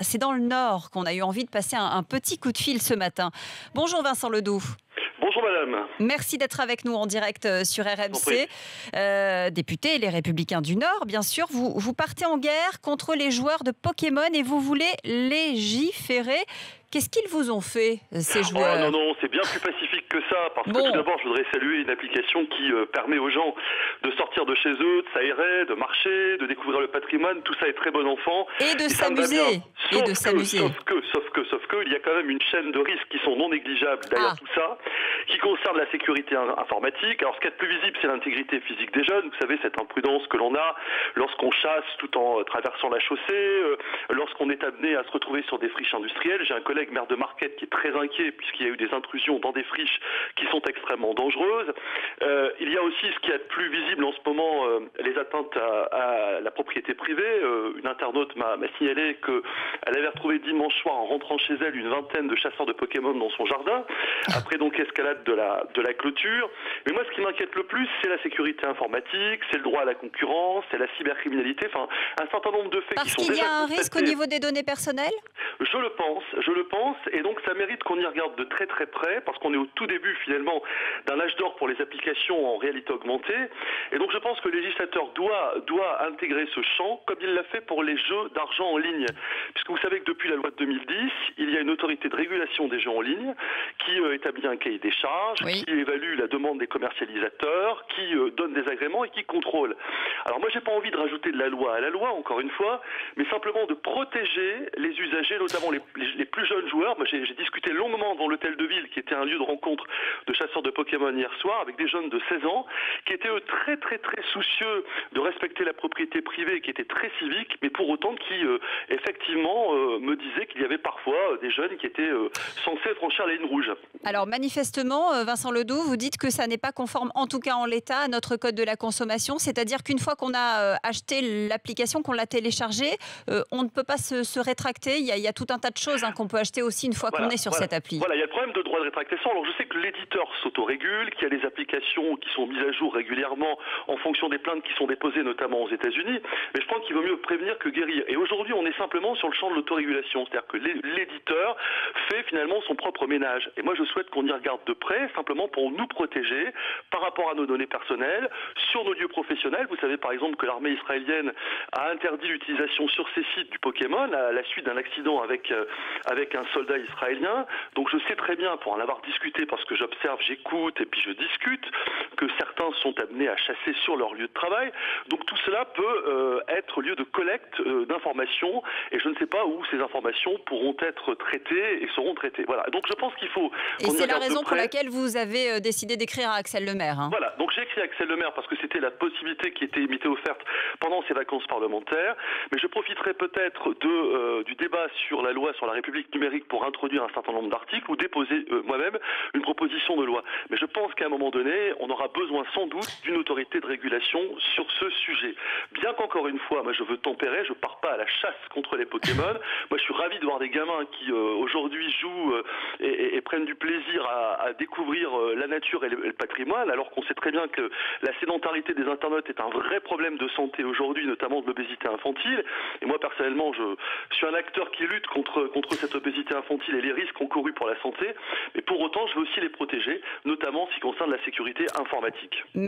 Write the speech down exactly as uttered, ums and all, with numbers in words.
c'est dans le Nord qu'on a eu envie de passer un, un petit coup de fil ce matin. Bonjour Vincent Ledoux. Bonjour madame. Merci d'être avec nous en direct sur R M C. Euh, député Les Républicains du Nord, bien sûr, vous, vous partez en guerre contre les joueurs de Pokémon et vous voulez légiférer. Qu'est-ce qu'ils vous ont fait, ces joueurs? oh, Non, non, c'est bien plus pacifique que ça, parce bon. que tout d'abord, je voudrais saluer une application qui euh, permet aux gens de sortir de chez eux, de s'aérer, de marcher, de découvrir le patrimoine, tout ça est très bon enfant. Et de s'amuser. Et de s'amuser. Sauf que, sauf que, sauf que, il y a quand même une chaîne de risques qui sont non négligeables derrière ah. tout ça, qui concerne la sécurité informatique. Alors, ce qui est plus visible, c'est l'intégrité physique des jeunes. Vous savez, cette imprudence que l'on a lorsqu'on chasse tout en euh, traversant la chaussée, euh, lorsqu'on est amené à se retrouver sur des friches industrielles. J'ai un collègue maire de Marquette qui est très inquiet puisqu'il y a eu des intrusions dans des friches qui sont extrêmement dangereuses. Euh, il y a aussi ce qui est plus visible en ce moment, euh, les atteintes à, à la propriété privée. Euh, une internaute m'a signalé qu'elle avait retrouvé dimanche soir en rentrant chez elle une vingtaine de chasseurs de Pokémon dans son jardin, après donc escalade de la, de la clôture. Mais moi, ce qui m'inquiète le plus, c'est la sécurité informatique, c'est le droit à la concurrence, c'est la cybercriminalité, enfin un certain nombre de faits Parce qui sont Parce qu'il y a un risque au niveau des données personnelles ? Je le pense, je le pense, et donc ça mérite qu'on y regarde de très très près, parce qu'on est au tout début finalement d'un âge d'or pour les applications en réalité augmentée, et donc je pense que le législateur doit, doit intégrer ce champ, comme il l'a fait pour les jeux d'argent en ligne, puisque vous savez que depuis la loi de deux mille dix, il y a une autorité de régulation des jeux en ligne, qui euh, établit un cahier des charges, oui. qui évalue la demande des commercialisateurs, qui euh, donne des agréments et qui contrôle. Alors moi j'ai pas envie de rajouter de la loi à la loi, encore une fois, mais simplement de protéger les usagers, notamment les, les, les plus jeunes joueurs. J'ai discuté longuement dans l'hôtel de ville qui était un lieu de rencontre de chasseurs de Pokémon hier soir avec des jeunes de seize ans qui étaient eux très très très soucieux de respecter la propriété privée, qui étaient très civiques, mais pour autant qui euh, effectivement euh, me disaient qu'il y avait parfois euh, des jeunes qui étaient euh, censés franchir la ligne rouge. Alors manifestement, Vincent Ledoux, vous dites que ça n'est pas conforme, en tout cas en l'état, à notre code de la consommation, c'est-à-dire qu'une fois qu'on a euh, acheté l'application, qu'on l'a téléchargée, euh, on ne peut pas se, se rétracter. Il y, a, il y a tout un tas de choses hein, qu'on peut acheter aussi une fois voilà, qu'on est sur voilà. cette appli. Voilà, il y a le problème de droit de rétractation. Alors je sais que l'éditeur s'autorégule, qu'il y a des applications qui sont mises à jour régulièrement en fonction des plaintes qui sont déposées, notamment aux États-Unis. Mais je pense qu'il vaut mieux prévenir que guérir. Et aujourd'hui, on est simplement sur le champ de l'autorégulation. C'est-à-dire que l'éditeur fait finalement son propre ménage. Et moi, je souhaite qu'on y regarde de près, simplement pour nous protéger par rapport à nos données personnelles, sur nos lieux professionnels. Vous savez par exemple que l'armée israélienne a interdit l'utilisation sur ses sites du Pokémon à la suite d'un accident avec, euh, avec un soldat israélien. Donc je sais très bien, pour en avoir discuté, parce que j'observe, j'écoute et puis je discute, que certains sont amenés à chasser sur leur lieu de travail. Donc tout cela peut euh, être lieu de collecte euh, d'informations, et je ne sais pas où ces informations pourront être traitées et seront traitées. Voilà. Donc je pense qu'il faut... Et c'est la raison pour laquelle vous avez décidé d'écrire à Axel Le Maire. Hein. Voilà, donc j'ai écrit à Axel Le Maire parce que c'était la possibilité qui était imitée offerte pendant ces vacances parlementaires, mais je profiterai peut-être de, euh, du débat sur la loi sur la République numérique pour introduire un certain nombre d'articles ou déposer euh, moi-même une proposition de loi. Mais je pense qu'à un moment donné, on aura besoin sans doute d'une autorité de régulation sur ce sujet. Bien qu'encore une fois, moi je veux tempérer, je pars pas à la chasse contre les Pokémon. Moi je suis ravi de voir des gamins qui euh, aujourd'hui jouent euh, et, et, et prennent du plaisir à, à découvrir euh, la nature et le, et le patrimoine, alors qu'on sait très bien que la sédentarité des internautes est un vrai problème de santé aujourd'hui, notamment de l'obésité infantile. Et moi personnellement, je, je suis un acteur qui lutte contre, contre cette obésité infantile et les risques encourus pour la santé, mais pour autant je veux aussi les protéger, notamment en ce qui concerne la sécurité informatique.